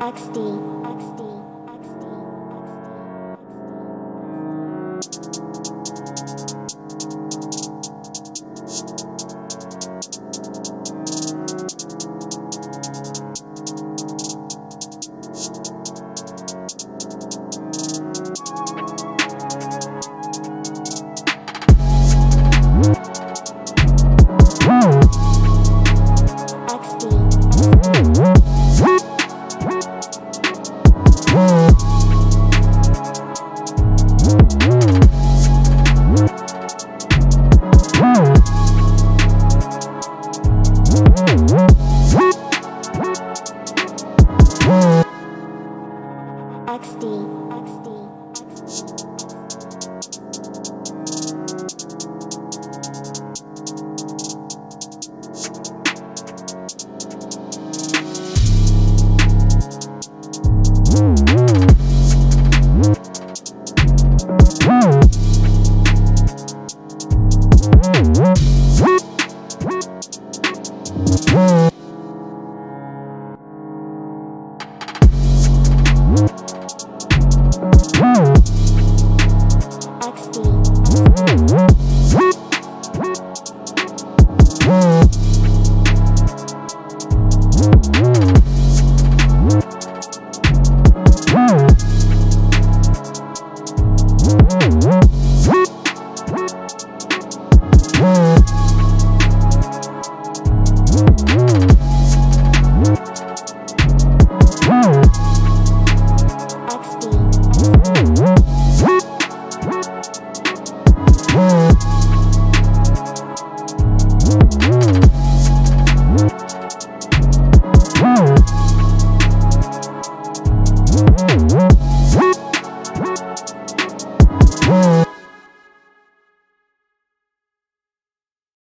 AXDI.